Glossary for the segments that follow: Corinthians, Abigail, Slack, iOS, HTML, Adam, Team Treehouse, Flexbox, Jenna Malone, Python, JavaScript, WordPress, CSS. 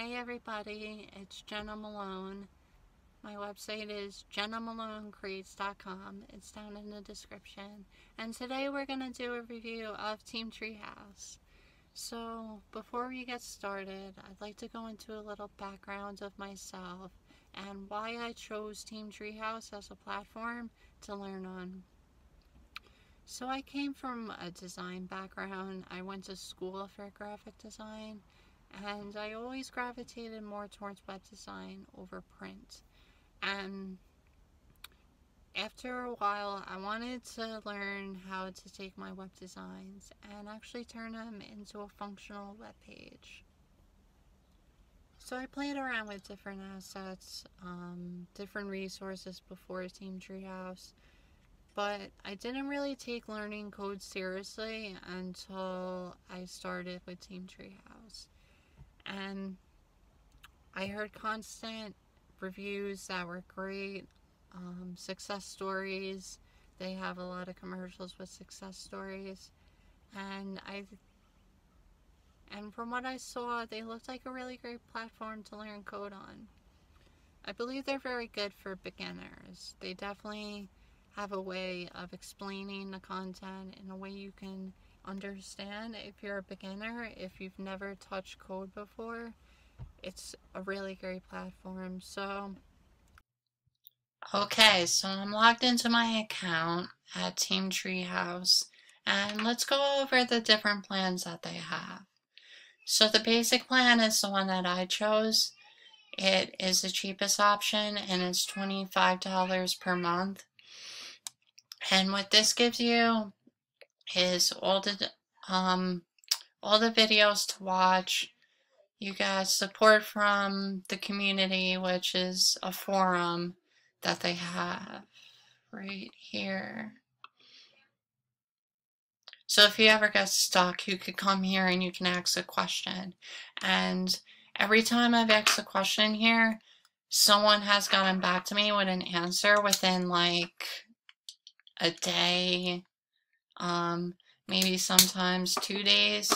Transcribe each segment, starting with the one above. Hey everybody, it's Jenna Malone. My website is jennamalonecreates.com. It's down in the description. And today we're going to do a review of Team Treehouse. So before we get started, I'd like to go into a little background of myself and why I chose Team Treehouse as a platform to learn on. So I came from a design background. I went to school for graphic design. And I always gravitated more towards web design over print. And after a while, I wanted to learn how to take my web designs and actually turn them into a functional web page. So I played around with different assets, different resources before Team Treehouse, but I didn't really take learning code seriously until I started with Team Treehouse. And I heard constant reviews that were great, success stories. They have a lot of commercials with success stories. And from what I saw, they looked like a really great platform to learn code on. I believe they're very good for beginners. They definitely have a way of explaining the content in a way you can understand if you're a beginner, if you've never touched code before. It's a really great platform. So okay, so I'm logged into my account at Team Treehouse, and let's go over the different plans that they have. So the basic plan is the one that I chose. It is the cheapest option, and it's $25 per month. And what this gives you is all the videos to watch. You got support from the community, which is a forum that they have right here. So if you ever get stuck, you could come here and you can ask a question. And every time I've asked a question here, someone has gotten back to me with an answer within like a day, maybe sometimes 2 days.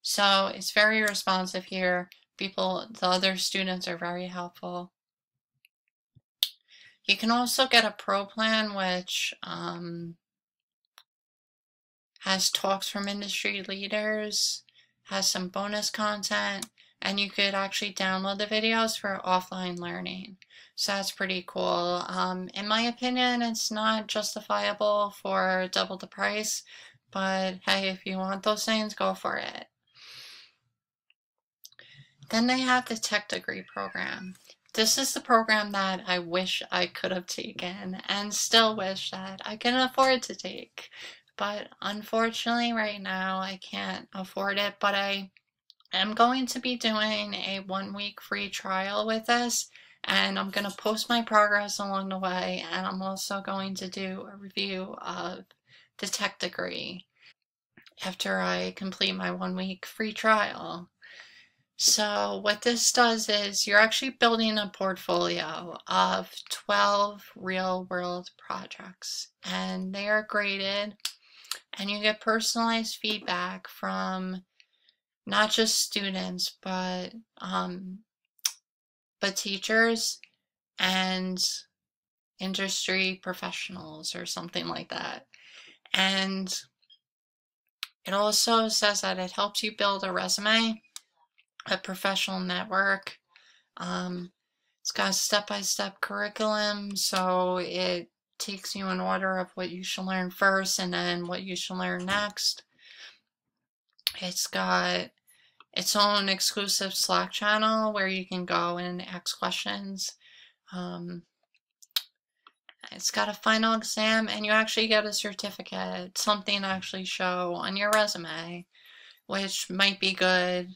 So it's very responsive here. The other students are very helpful. You can also get a pro plan, which has talks from industry leaders, has some bonus content, and you could actually download the videos for offline learning. So that's pretty cool. In my opinion, it's not justifiable for double the price, but hey, if you want those things, go for it. Then they have the tech degree program. This is the program that I wish I could have taken and still wish that I can afford to take. But unfortunately right now I can't afford it, but I'm going to be doing a 1-week free trial with this, and I'm going to post my progress along the way, and I'm also going to do a review of the tech degree after I complete my 1-week free trial. So what this does is you're actually building a portfolio of 12 real-world projects, and they are graded, and you get personalized feedback from not just students, but teachers and industry professionals or something like that. And it also says that it helps you build a resume, a professional network. It's got a step-by-step curriculum, so it takes you in order of what you should learn first and then what you should learn next. It's got its own exclusive Slack channel where you can go and ask questions. It's got a final exam, and you actually get a certificate, something to actually show on your resume, which might be good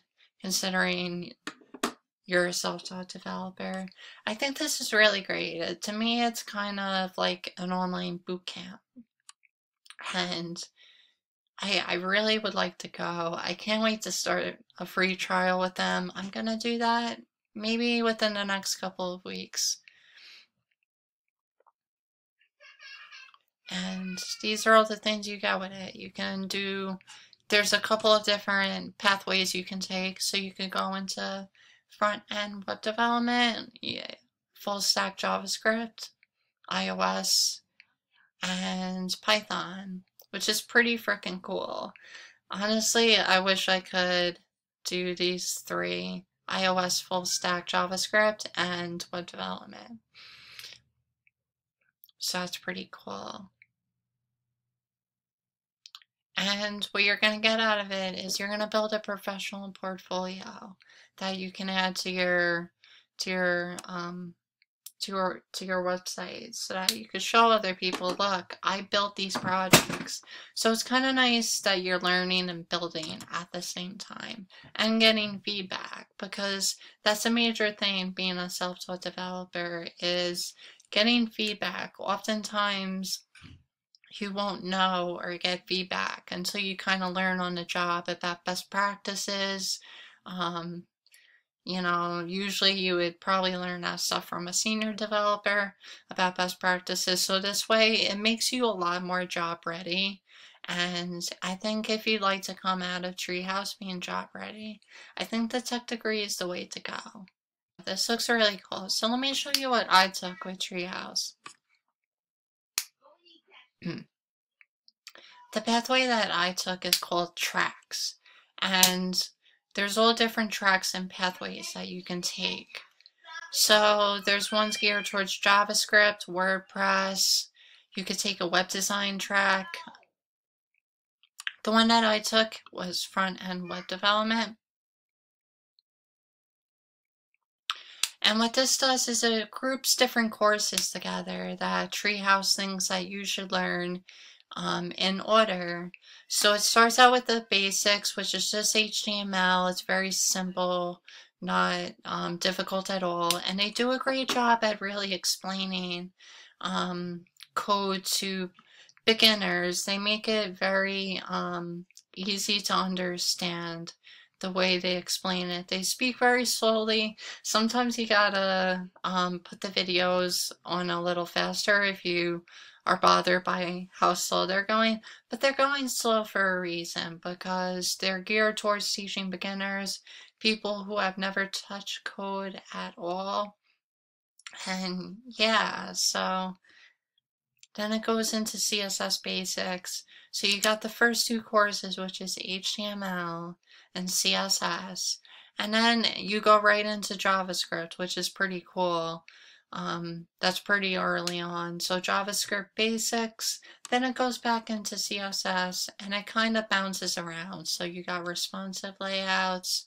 considering you're a self-taught developer. I think this is really great. To me, it's kind of like an online boot camp, and I really would like to go. I can't wait to start a free trial with them. I'm going to do that maybe within the next couple of weeks. And these are all the things you get with it. You can do There's a couple of different pathways you can take. So you could go into front-end web development, full-stack JavaScript, iOS, and Python, which is pretty freaking cool. Honestly, I wish I could do these three: iOS, full-stack JavaScript, and web development. So that's pretty cool. And what you're going to get out of it is you're going to build a professional portfolio that you can add to your website, so that you could show other people, look, I built these projects. So it's kind of nice that you're learning and building at the same time and getting feedback, because that's a major thing being a self-taught developer, is getting feedback. Oftentimes you won't know or get feedback until you kind of learn on the job about best practices. You know, usually you would probably learn that stuff from a senior developer about best practices. So this way it makes you a lot more job ready. And I think if you'd like to come out of Treehouse being job ready, I think the tech degree is the way to go. This looks really cool. So let me show you what I took with Treehouse. The pathway that I took is called tracks, and there's all different tracks and pathways that you can take. So there's ones geared towards JavaScript, WordPress. You could take a web design track. The one that I took was front-end web development. And what this does is it groups different courses together that Treehouse thinks that you should learn in order. So it starts out with the basics, which is just HTML. It's very simple, not difficult at all. And they do a great job at really explaining code to beginners. They make it very easy to understand the way they explain it. They speak very slowly. Sometimes you gotta put the videos on a little faster if you are bothered by how slow they're going, but they're going slow for a reason, because they're geared towards teaching beginners, people who have never touched code at all. And yeah, so then it goes into CSS basics. So you got the first two courses, which is HTML and CSS, and then you go right into JavaScript, which is pretty cool. That's pretty early on. So JavaScript basics, then it goes back into CSS, and it kind of bounces around. So you got responsive layouts.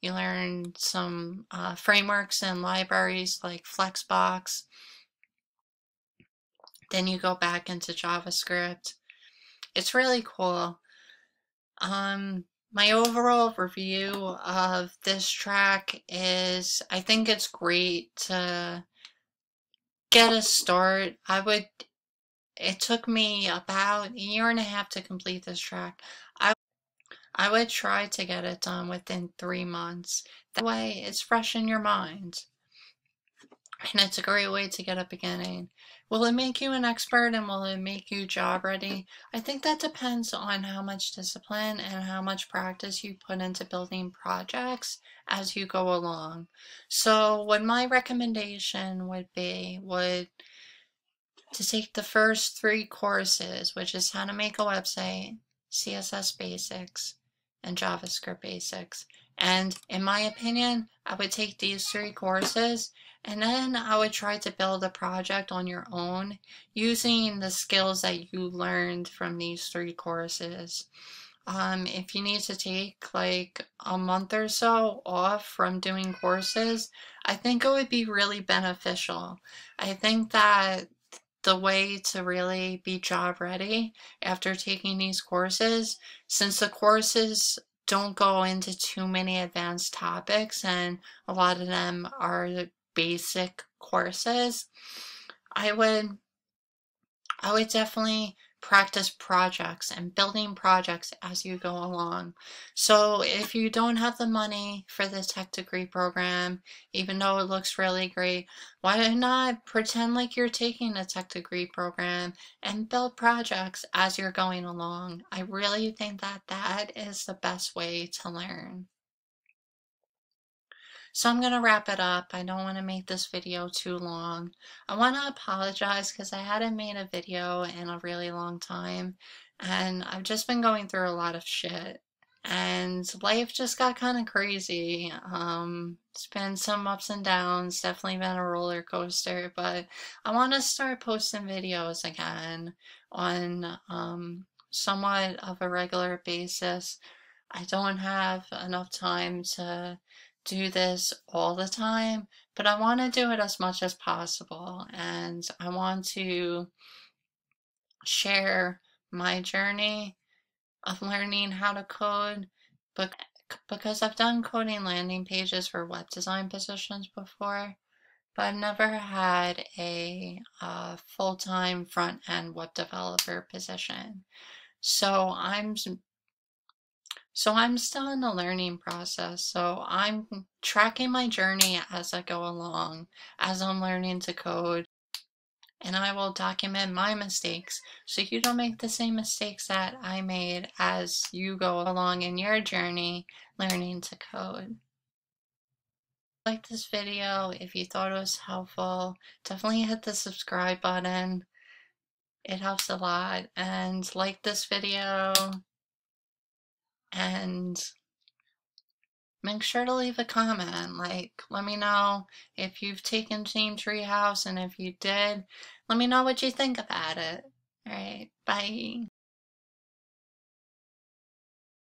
You learn some frameworks and libraries like Flexbox. Then you go back into JavaScript. It's really cool. My overall review of this track is I think it's great to get a start. It took me about a year and a half to complete this track. I would try to get it done within 3 months. That way it's fresh in your mind. And it's a great way to get a beginning. Will it make you an expert, and will it make you job ready? I think that depends on how much discipline and how much practice you put into building projects as you go along. So what my recommendation would be would to take the first three courses, which is how to make a website, CSS basics, and JavaScript basics. And in my opinion, I would take these three courses, and then I would try to build a project on your own using the skills that you learned from these three courses. If you need to take like a month or so off from doing courses, I think it would be really beneficial. I think that the way to really be job ready after taking these courses, since the courses don't go into too many advanced topics and a lot of them are basic courses, I would definitely practice projects and building projects as you go along. So if you don't have the money for the tech degree program, even though it looks really great, why not pretend like you're taking a tech degree program and build projects as you're going along? I really think that that is the best way to learn. So I'm going to wrap it up. I don't want to make this video too long. I want to apologize because I hadn't made a video in a really long time. And I've just been going through a lot of shit. And life just got kind of crazy. It's been some ups and downs, definitely been a roller coaster. But I want to start posting videos again on somewhat of a regular basis. I don't have enough time to do this all the time, but I want to do it as much as possible, and I want to share my journey of learning how to code, but because I've done coding landing pages for web design positions before, but I've never had a full-time front-end web developer position. So I'm still in the learning process, so I'm tracking my journey as I go along, as I'm learning to code, and I will document my mistakes so you don't make the same mistakes that I made as you go along in your journey learning to code. Like this video, if you thought it was helpful, definitely hit the subscribe button. It helps a lot, and like this video. And make sure to leave a comment. Like, let me know if you've taken Team Treehouse, and if you did, let me know what you think about it. All right, bye.